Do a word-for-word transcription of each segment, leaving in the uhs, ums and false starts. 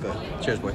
But cheers, boy.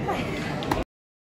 Thank you.